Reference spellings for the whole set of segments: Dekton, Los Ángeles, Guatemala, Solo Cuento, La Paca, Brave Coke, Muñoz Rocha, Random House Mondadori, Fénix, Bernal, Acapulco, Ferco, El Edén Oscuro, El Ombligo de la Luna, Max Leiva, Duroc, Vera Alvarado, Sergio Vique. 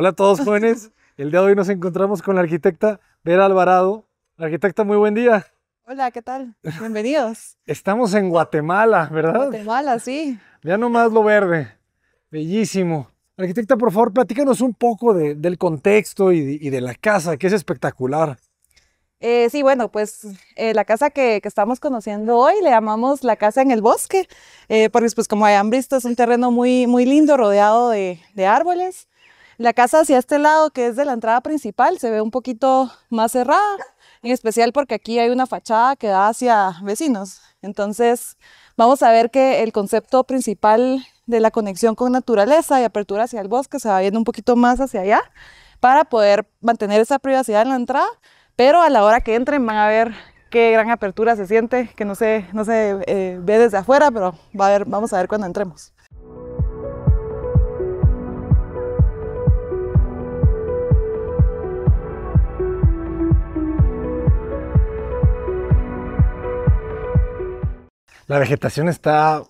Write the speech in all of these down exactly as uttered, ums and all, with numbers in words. Hola a todos, jóvenes. El día de hoy nos encontramos con la arquitecta Vera Alvarado. Arquitecta, muy buen día. Hola, ¿qué tal? Bienvenidos. Estamos en Guatemala, ¿verdad? Guatemala, sí. Ya nomás lo verde. Bellísimo. Arquitecta, por favor, platícanos un poco de, del contexto y de, y de la casa, que es espectacular. Eh, sí, bueno, pues eh, la casa que, que estamos conociendo hoy le llamamos la casa en el bosque, eh, porque pues como hayan visto es un terreno muy, muy lindo, rodeado de, de árboles. La casa hacia este lado, que es de la entrada principal, se ve un poquito más cerrada, en especial porque aquí hay una fachada que da hacia vecinos. Entonces vamos a ver que el concepto principal de la conexión con naturaleza y apertura hacia el bosque se va viendo un poquito más hacia allá para poder mantener esa privacidad en la entrada. Pero a la hora que entren van a ver qué gran apertura se siente, que no se, no se eh, ve desde afuera, pero va a ver, vamos a ver cuando entremos. La vegetación está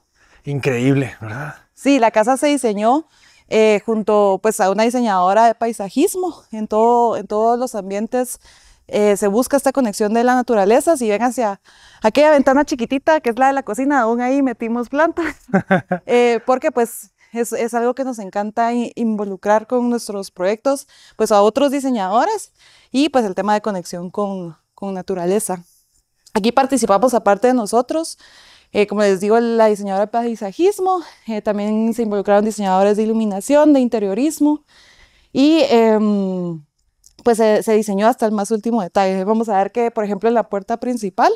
increíble, ¿verdad? Sí, la casa se diseñó eh, junto pues, a una diseñadora de paisajismo en, todo, en todos los ambientes. Eh, se busca esta conexión de la naturaleza. Si ven hacia aquella ventana chiquitita que es la de la cocina, aún ahí metimos plantas, eh, porque pues es, es algo que nos encanta involucrar con nuestros proyectos, pues a otros diseñadores y pues el tema de conexión con, con naturaleza. Aquí participamos aparte de nosotros, eh, como les digo, la diseñadora de paisajismo, eh, también se involucraron diseñadores de iluminación, de interiorismo y... Eh, pues se, se diseñó hasta el más último detalle. Vamos a ver que, por ejemplo, en la puerta principal,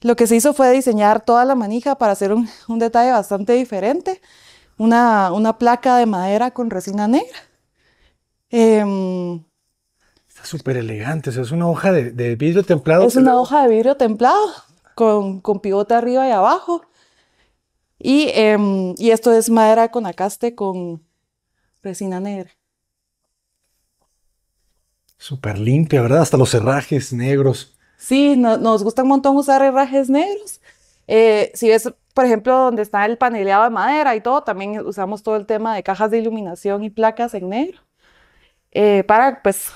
lo que se hizo fue diseñar toda la manija para hacer un, un detalle bastante diferente. Una, una placa de madera con resina negra. Eh, Está súper elegante. O sea, es una hoja de, de vidrio templado. Es una hoja de vidrio templado con, con pivote arriba y abajo. Y, eh, y esto es madera con acaste con resina negra. Súper limpia, ¿verdad? Hasta los herrajes negros. Sí, no, nos gusta un montón usar herrajes negros. Eh, si ves, por ejemplo, donde está el paneleado de madera y todo, también usamos todo el tema de cajas de iluminación y placas en negro. Eh, para, pues,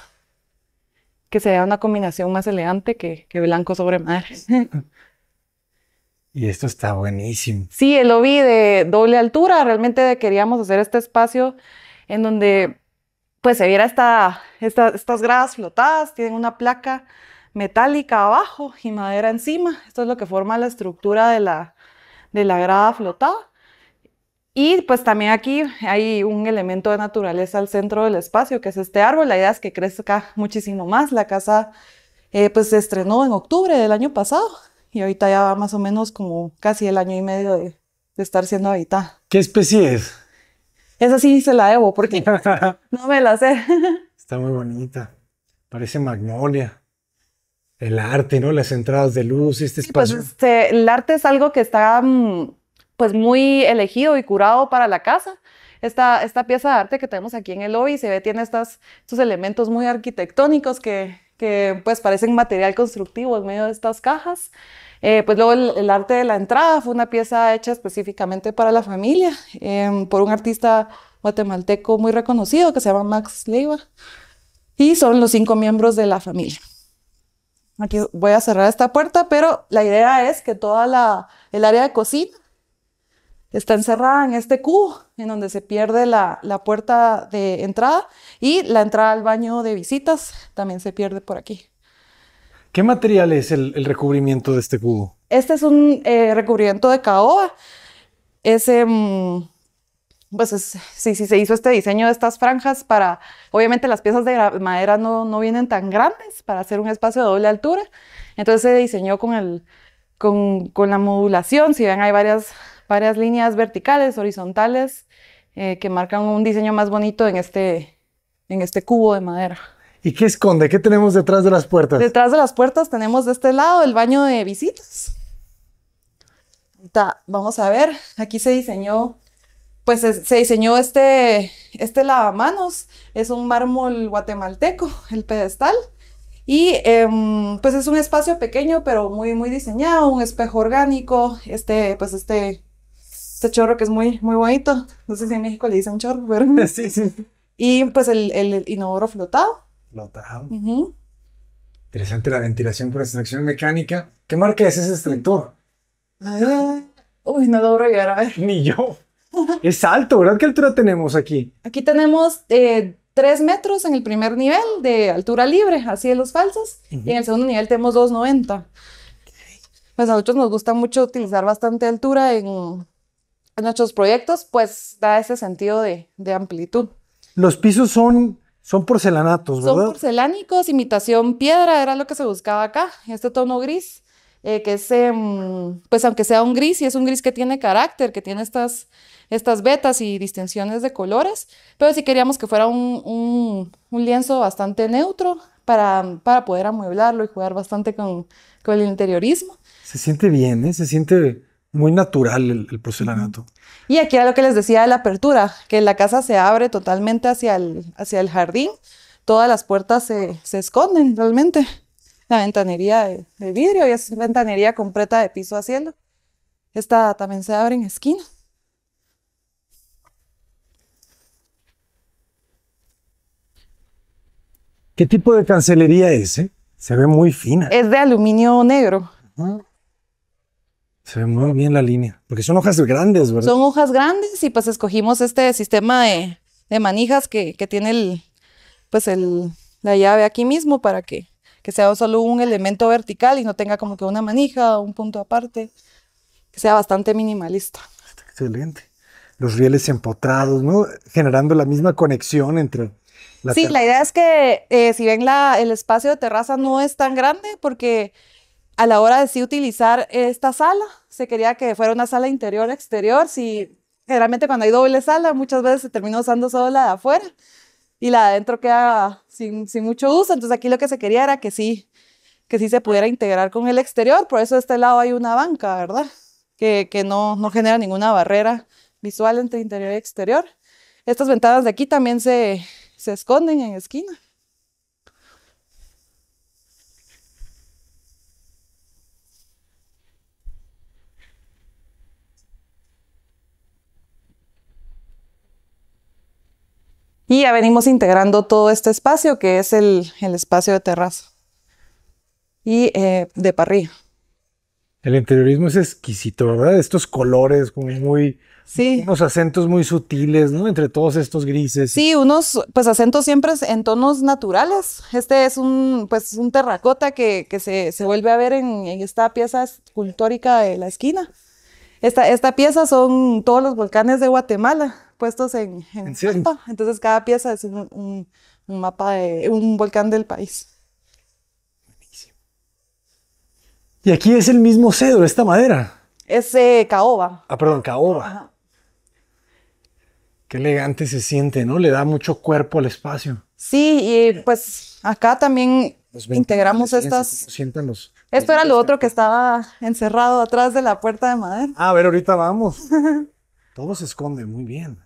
que se vea una combinación más elegante que, que blanco sobre madera. Y esto está buenísimo. Sí, el lobby de doble altura. Realmente queríamos hacer este espacio en donde... pues se viera esta, esta, estas gradas flotadas, tienen una placa metálica abajo y madera encima. Esto es lo que forma la estructura de la, de la grada flotada. Y pues también aquí hay un elemento de naturaleza al centro del espacio, que es este árbol. La idea es que crezca muchísimo más. La casa eh, pues se estrenó en octubre del año pasado y ahorita ya va más o menos como casi el año y medio de, de estar siendo habitada. ¿Qué especie es? Esa sí se la debo, porque no me la sé. Está muy bonita. Parece magnolia. El arte, ¿no? Las entradas de luz, este sí, espacio. Pues este, el arte es algo que está pues, muy elegido y curado para la casa. Esta, esta pieza de arte que tenemos aquí en el lobby se ve, tiene estas, estos elementos muy arquitectónicos que, que pues, parecen material constructivo en medio de estas cajas. Eh, pues luego el, el arte de la entrada fue una pieza hecha específicamente para la familia eh, por un artista guatemalteco muy reconocido que se llama Max Leiva y son los cinco miembros de la familia. Aquí voy a cerrar esta puerta, pero la idea es que toda la, el área de cocina está encerrada en este cubo en donde se pierde la, la puerta de entrada y la entrada al baño de visitas también se pierde por aquí. ¿Qué material es el, el recubrimiento de este cubo? Este es un eh, recubrimiento de caoba. Es, eh, pues es, sí, sí, se hizo este diseño de estas franjas para... Obviamente las piezas de madera no, no vienen tan grandes para hacer un espacio de doble altura. Entonces se diseñó con, el, con, con la modulación. Si ven, hay varias, varias líneas verticales, horizontales, eh, que marcan un diseño más bonito en este, en este cubo de madera. ¿Y qué esconde? ¿Qué tenemos detrás de las puertas? Detrás de las puertas tenemos de este lado el baño de visitas. Ta, vamos a ver, aquí se diseñó, pues se, se diseñó este, este lavamanos. Es un mármol guatemalteco, el pedestal. Y eh, pues es un espacio pequeño, pero muy, muy diseñado. Un espejo orgánico, este, pues este, este chorro que es muy, muy bonito. No sé si en México le dicen chorro, pero... Sí, sí. Y pues el, el, el inodoro flotado. Flotado. Uh-huh. Interesante la ventilación por extracción mecánica. ¿Qué marca es ese extractor? Uh, uy, no logro llegar a ver. Ni yo. Es alto, ¿verdad? ¿Qué altura tenemos aquí? Aquí tenemos eh, tres metros en el primer nivel de altura libre, así de los falsos. Uh-huh. Y en el segundo nivel tenemos dos noventa. Pues a nosotros nos gusta mucho utilizar bastante altura en, en nuestros proyectos, pues da ese sentido de, de amplitud. Los pisos son, son porcelanatos, ¿verdad? Son porcelánicos, imitación piedra, era lo que se buscaba acá, este tono gris. Eh, que es, eh, pues aunque sea un gris, y es un gris que tiene carácter, que tiene estas, estas vetas y distinciones de colores, pero sí queríamos que fuera un, un, un lienzo bastante neutro para, para poder amueblarlo y jugar bastante con, con el interiorismo. Se siente bien, ¿eh? Se siente muy natural el, el porcelanato. Y aquí era lo que les decía de la apertura, que la casa se abre totalmente hacia el, hacia el jardín, todas las puertas se, se esconden realmente. La ventanería de, de vidrio, y es ventanería completa de piso a cielo. Esta también se abre en esquina. ¿Qué tipo de cancelería es? Eh? Se ve muy fina. Es de aluminio negro. Uh-huh. Se ve muy bien la línea, porque son hojas grandes, ¿verdad? Son hojas grandes y pues escogimos este sistema de, de manijas que, que tiene el, pues el, la llave aquí mismo para que que sea solo un elemento vertical y no tenga como que una manija o un punto aparte, que sea bastante minimalista. Excelente. Los rieles empotrados, ¿no? Generando la misma conexión entre... La sí, la idea es que eh, si ven la, el espacio de terraza no es tan grande, porque a la hora de sí utilizar esta sala, se quería que fuera una sala interior-exterior. Si, generalmente cuando hay doble sala, muchas veces se termina usando solo la de afuera, y la de adentro queda sin, sin mucho uso. Entonces aquí lo que se quería era que sí, que sí se pudiera integrar con el exterior. Por eso de este lado hay una banca, ¿verdad? Que, que no, no genera ninguna barrera visual entre interior y exterior. Estas ventanas de aquí también se, se esconden en esquina. Y ya venimos integrando todo este espacio, que es el, el espacio de terraza y eh, de parrilla. El interiorismo es exquisito, ¿verdad? Estos colores como muy... Sí. Unos acentos muy sutiles, ¿no? Entre todos estos grises. Sí, unos pues acentos siempre en tonos naturales. Este es un, pues, un terracota que, que se, se vuelve a ver en, en esta pieza escultórica de la esquina. Esta, esta pieza son todos los volcanes de Guatemala puestos en, en, ¿En mapa. Entonces cada pieza es un, un, un mapa de un volcán del país. Buenísimo. Y aquí es el mismo cedro, esta madera. Es eh, caoba. Ah, perdón, caoba. Ajá. Qué elegante se siente, ¿no? Le da mucho cuerpo al espacio. Sí, y pues acá también integramos estas... Sientan los... Esto era lo otro que estaba encerrado atrás de la puerta de madera. A ver, ahorita vamos. Todo se esconde muy bien.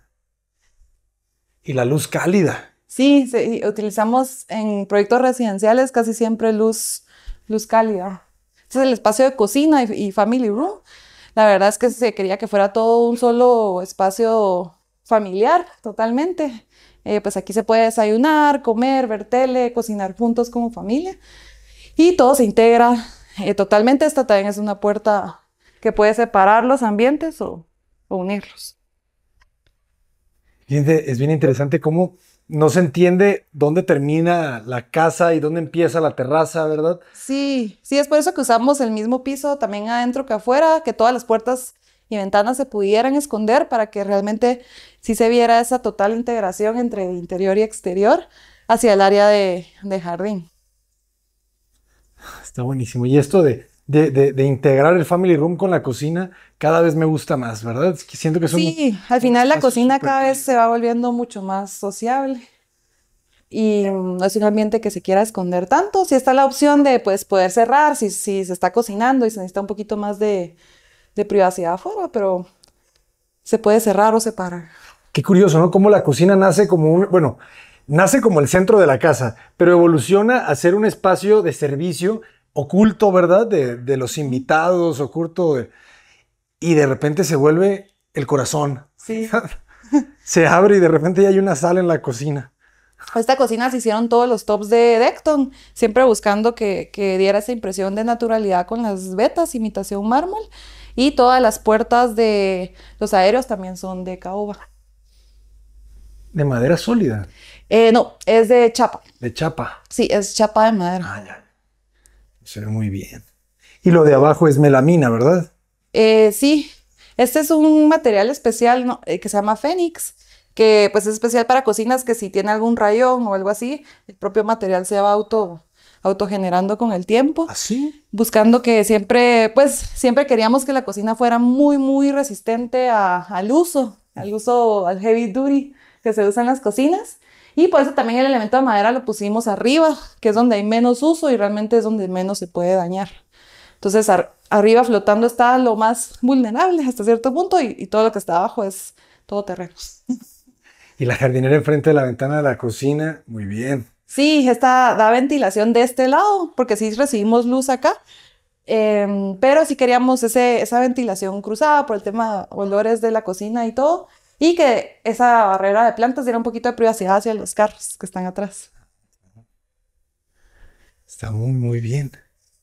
Y la luz cálida. Sí, sí, utilizamos en proyectos residenciales casi siempre luz, luz cálida. Este es el espacio de cocina y, y family room. La verdad es que se quería que fuera todo un solo espacio familiar, totalmente. Eh, pues aquí se puede desayunar, comer, ver tele, cocinar juntos como familia. Y todo se integra eh, totalmente. Esta también es una puerta que puede separar los ambientes o, o unirlos. Es bien interesante cómo no se entiende dónde termina la casa y dónde empieza la terraza, ¿verdad? Sí, sí, es por eso que usamos el mismo piso también adentro que afuera, que todas las puertas y ventanas se pudieran esconder para que realmente sí se viera esa total integración entre interior y exterior hacia el área de, de jardín. Está buenísimo. Y esto de, de, de, de integrar el family room con la cocina cada vez me gusta más, ¿verdad? Siento que son... Sí, al final la cocina super... cada vez se va volviendo mucho más sociable. Y no es un ambiente que se quiera esconder tanto. Si está la opción de pues, poder cerrar, si, si se está cocinando y se necesita un poquito más de, de privacidad afuera, pero se puede cerrar o separar. Qué curioso, ¿no? Cómo la cocina nace como un... Bueno, nace como el centro de la casa, pero evoluciona a ser un espacio de servicio oculto, ¿verdad? De, de los invitados, oculto de... Y de repente se vuelve el corazón. Sí. Se abre y de repente ya hay una sala en la cocina. Esta cocina se hicieron todos los tops de Dekton, siempre buscando que, que diera esa impresión de naturalidad con las vetas, imitación mármol. Y todas las puertas de los aéreos también son de caoba. ¿De madera sólida? Eh, no, es de chapa. ¿De chapa? Sí, es chapa de madera. Ah, ya. Se ve muy bien. Y lo de abajo es melamina, ¿verdad? Eh, sí. Este es un material especial, ¿no?, que se llama Fénix, que pues es especial para cocinas que si tiene algún rayón o algo así, el propio material se va auto... autogenerando con el tiempo. ¿Así? Buscando que siempre, pues, siempre queríamos que la cocina fuera muy, muy resistente a, al uso, al uso, al heavy duty que se usa en las cocinas. Y por eso también el elemento de madera lo pusimos arriba, que es donde hay menos uso y realmente es donde menos se puede dañar. Entonces, ar arriba flotando está lo más vulnerable hasta cierto punto y, y todo lo que está abajo es todo terreno. Y la jardinera enfrente de la ventana de la cocina, muy bien. Sí, esta da ventilación de este lado, porque sí recibimos luz acá, eh, pero sí queríamos ese, esa ventilación cruzada por el tema de olores de la cocina y todo, y que esa barrera de plantas diera un poquito de privacidad hacia los carros que están atrás. Está muy, muy bien.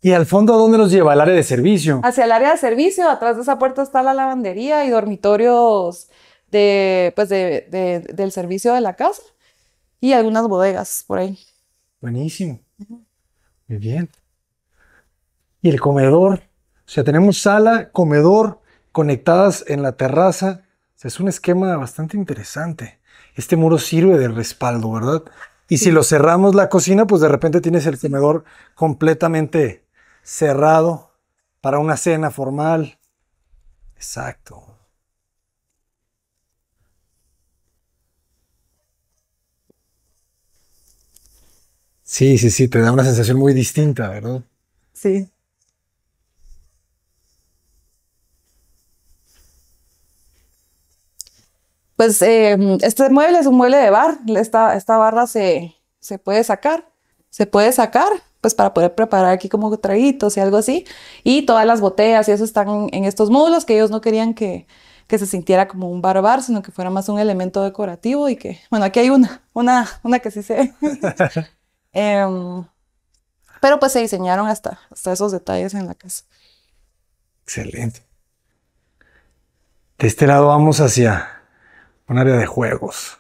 ¿Y al fondo dónde nos lleva? ¿El área de servicio? Hacia el área de servicio, atrás de esa puerta está la lavandería y dormitorios de, pues de, de, del servicio de la casa. Y algunas bodegas por ahí. Buenísimo. Uh-huh. Muy bien. Y el comedor. O sea, tenemos sala, comedor, conectadas en la terraza. O sea, es un esquema bastante interesante. Este muro sirve de respaldo, ¿verdad? Y sí, si lo cerramos la cocina, pues de repente tienes el comedor completamente cerrado para una cena formal. Exacto. Sí, sí, sí, te da una sensación muy distinta, ¿verdad? Sí. Pues eh, este mueble es un mueble de bar. Esta, esta barra se, se puede sacar. Se puede sacar, pues para poder preparar aquí como traguitos y algo así. Y todas las botellas y eso están en estos módulos que ellos no querían que, que se sintiera como un bar bar, sino que fuera más un elemento decorativo y que... Bueno, aquí hay una, una, una que sí se ve. Um, pero pues se diseñaron hasta, hasta esos detalles en la casa. Excelente. De este lado vamos hacia un área de juegos.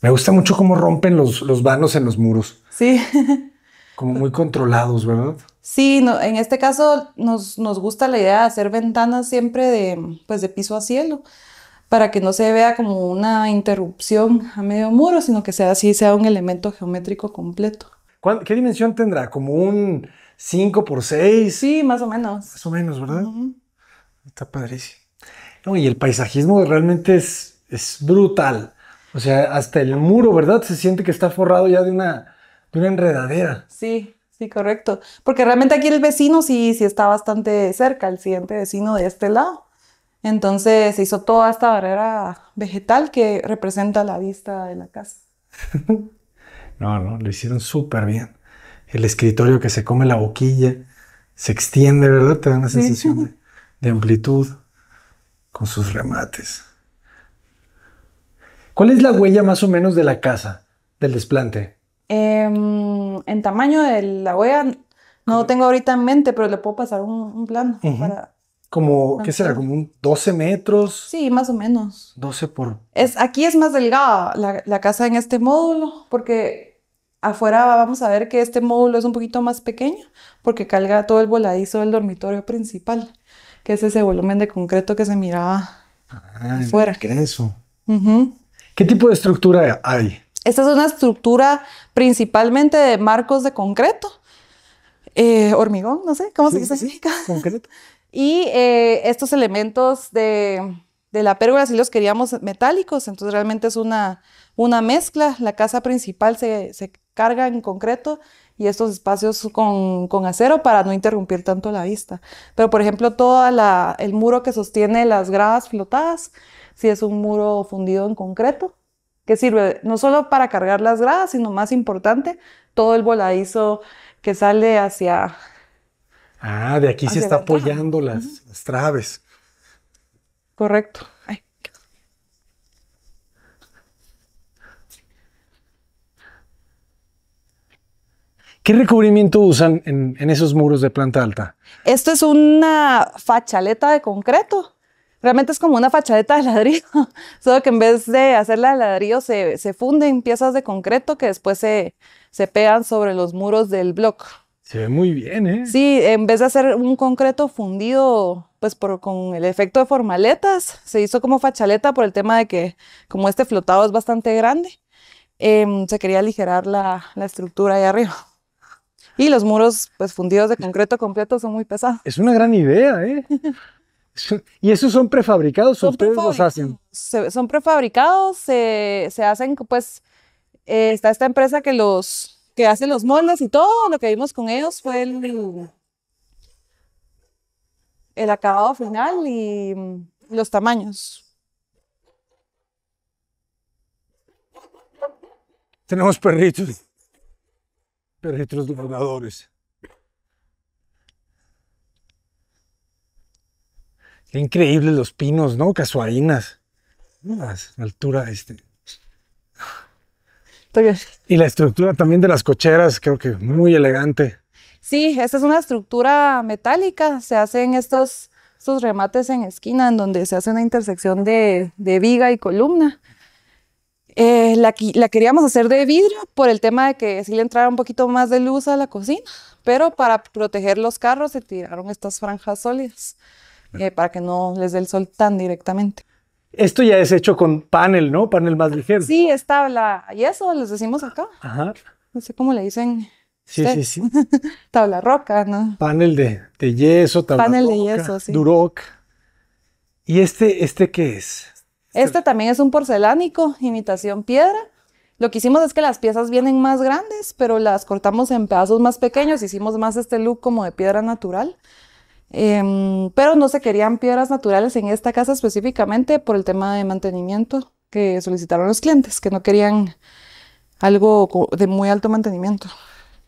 Me gusta mucho cómo rompen los, los vanos en los muros. Sí. Como muy controlados, ¿verdad? Sí, no, en este caso nos, nos gusta la idea de hacer ventanas siempre de, pues de piso a cielo, para que no se vea como una interrupción a medio muro, sino que sea así, sea un elemento geométrico completo. ¿Qué dimensión tendrá? ¿Como un cinco por seis? Sí, más o menos. Más o menos, ¿verdad? Uh-huh. Está padrísimo. No, y el paisajismo realmente es, es brutal. O sea, hasta el muro, ¿verdad? Se siente que está forrado ya de una, de una enredadera. Sí, sí, correcto. Porque realmente aquí el vecino sí, sí está bastante cerca, el siguiente vecino de este lado. Entonces se hizo toda esta barrera vegetal que representa la vista de la casa. No, no, lo hicieron súper bien. El escritorio que se come la boquilla, se extiende, ¿verdad? Te da una sensación sí. de, de amplitud con sus remates. ¿Cuál es la huella más o menos de la casa, del desplante? Eh, en tamaño de la huella, no ¿Cómo? Lo tengo ahorita en mente, pero le puedo pasar un, un plano uh-huh. para... Como, ¿qué será? ¿Como un doce metros? Sí, más o menos. doce por... Es, aquí es más delgada la, la casa en este módulo, porque afuera vamos a ver que este módulo es un poquito más pequeño, porque carga todo el voladizo del dormitorio principal, que es ese volumen de concreto que se miraba ah, afuera. ¿Qué es eso? Uh-huh. ¿Qué tipo de estructura hay? Esta es una estructura principalmente de marcos de concreto, eh, hormigón, no sé, ¿cómo sí, se dice? Sí, concreto. Y eh, estos elementos de, de la pérgola sí los queríamos metálicos, entonces realmente es una, una mezcla. La casa principal se, se carga en concreto y estos espacios con, con acero para no interrumpir tanto la vista. Pero, por ejemplo, todo el muro que sostiene las gradas flotadas, sí es un muro fundido en concreto, que sirve no solo para cargar las gradas, sino más importante, todo el voladizo que sale hacia... Ah, de aquí se está apoyando las, las traves. Correcto. Ay. ¿Qué recubrimiento usan en, en esos muros de planta alta? Esto es una fachaleta de concreto. Realmente es como una fachaleta de ladrillo, solo que en vez de hacerla de ladrillo se, se funden piezas de concreto que después se, se pegan sobre los muros del bloque. Se ve muy bien, ¿eh? Sí, en vez de hacer un concreto fundido pues por, con el efecto de formaletas, se hizo como fachaleta por el tema de que como este flotado es bastante grande, eh, se quería aligerar la, la estructura ahí arriba. Y los muros pues fundidos de concreto completo son muy pesados. Es una gran idea, ¿eh? ¿Y esos son prefabricados o ustedes los hacen? Se, son prefabricados, se, se hacen, pues, eh, está esta empresa que los que hace los moldes y todo. Lo que vimos con ellos fue el, el acabado final y los tamaños. Tenemos perritos, perritos dobladores. Increíbles los pinos, ¿no? Casuarinas. A altura, este. Y la estructura también de las cocheras, creo que muy elegante. Sí, esta es una estructura metálica. Se hacen estos, estos remates en esquina, en donde se hace una intersección de, de viga y columna. Eh, la, la queríamos hacer de vidrio por el tema de que sí le entrara un poquito más de luz a la cocina, pero para proteger los carros se tiraron estas franjas sólidas. Eh, para que no les dé el sol tan directamente. Esto ya es hecho con panel, ¿no? Panel más ligero. Sí, es tabla. Y eso les decimos acá. Ajá. No sé cómo le dicen. Sí, sí, sí. Tabla roca, ¿no? Panel de, de yeso, tabla panel roca, de yeso, sí. Duroc. ¿Y este, este qué es? Este, este también es un porcelánico, imitación piedra. Lo que hicimos es que las piezas vienen más grandes, pero las cortamos en pedazos más pequeños. Hicimos más este look como de piedra natural. Eh, pero no se querían piedras naturales en esta casa específicamente por el tema de mantenimiento que solicitaron los clientes, que no querían algo de muy alto mantenimiento.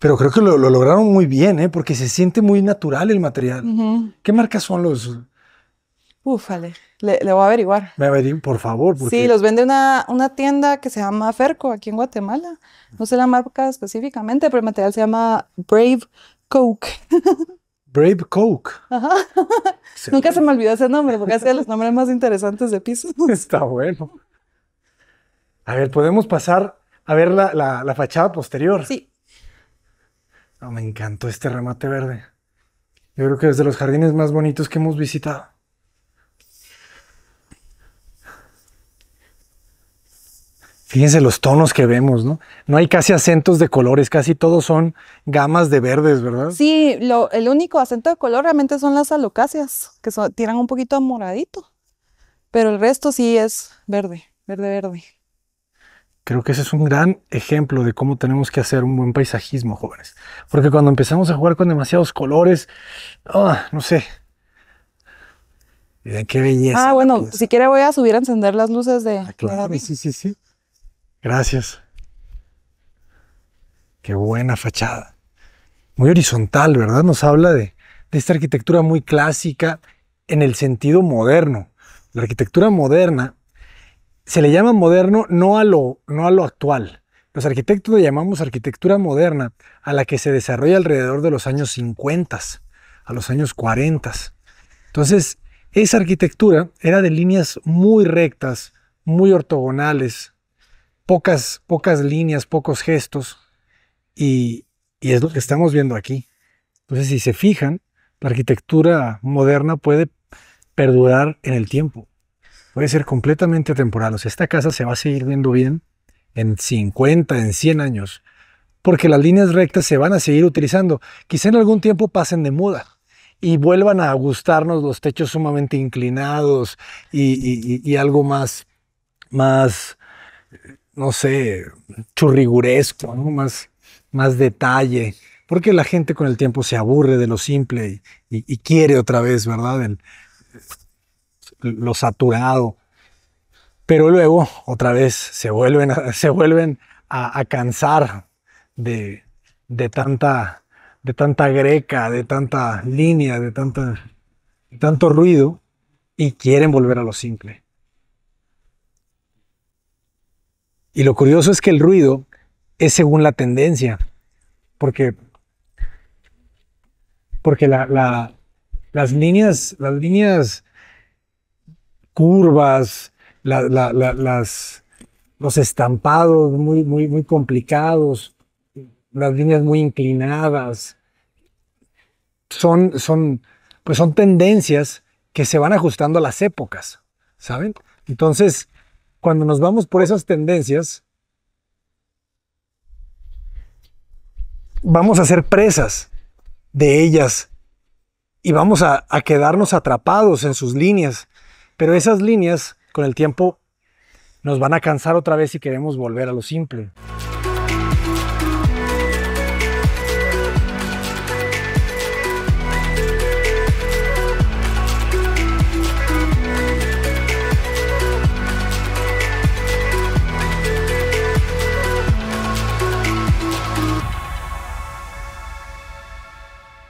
Pero creo que lo, lo lograron muy bien, ¿eh? Porque se siente muy natural el material. Uh-huh. ¿Qué marcas son los...? Ufale, le, le voy a averiguar. Me averiguo, por favor. Porque... Sí, los vende una, una tienda que se llama Ferco aquí en Guatemala. No sé la marca específicamente, pero el material se llama Brave Coke. Brave Coke. Ajá. Se Nunca ve. se me olvidó ese nombre, porque es de los nombres más interesantes de pisos. Está bueno. A ver, podemos pasar a ver la, la, la fachada posterior. Sí. Oh, me encantó este remate verde. Yo creo que es de los jardines más bonitos que hemos visitado. Fíjense los tonos que vemos, ¿no? No hay casi acentos de colores, casi todos son gamas de verdes, ¿verdad? Sí, lo, el único acento de color realmente son las alocacias, que son, tiran un poquito a moradito, pero el resto sí es verde, verde, verde. Creo que ese es un gran ejemplo de cómo tenemos que hacer un buen paisajismo, jóvenes. Porque cuando empezamos a jugar con demasiados colores, oh, no sé... Miren qué belleza. Ah, bueno, si quiere voy a subir a encender las luces de... Ah, claro, de sí, sí, sí. Gracias. Qué buena fachada. Muy horizontal, ¿verdad? Nos habla de, de esta arquitectura muy clásica en el sentido moderno. La arquitectura moderna se le llama moderno no a lo, no a lo actual. Los arquitectos le llamamos arquitectura moderna a la que se desarrolla alrededor de los años cincuenta, a los años cuarenta. Entonces, esa arquitectura era de líneas muy rectas, muy ortogonales, Pocas, pocas líneas, pocos gestos, y, y es lo que estamos viendo aquí. Entonces, si se fijan, la arquitectura moderna puede perdurar en el tiempo. Puede ser completamente atemporal. O sea, esta casa se va a seguir viendo bien en cincuenta, en cien años, porque las líneas rectas se van a seguir utilizando. Quizá en algún tiempo pasen de moda y vuelvan a gustarnos los techos sumamente inclinados y, y, y algo más... más no sé, churriguresco, ¿no? Más, más detalle, porque la gente con el tiempo se aburre de lo simple y, y, y quiere otra vez, ¿verdad? El, lo saturado. Pero luego, otra vez, se vuelven a, se vuelven a, a cansar de, de, tanta, de tanta greca, de tanta línea, de, tanta, de tanto ruido, y quieren volver a lo simple. Y lo curioso es que el ruido es según la tendencia, porque, porque la, la, las, líneas, las líneas curvas, la, la, la, las, los estampados muy, muy, muy complicados, las líneas muy inclinadas, son, son, pues son tendencias que se van ajustando a las épocas, ¿saben? Entonces, cuando nos vamos por esas tendencias, vamos a ser presas de ellas y vamos a, a quedarnos atrapados en sus líneas. Pero esas líneas, con el tiempo, nos van a cansar otra vez si queremos volver a lo simple.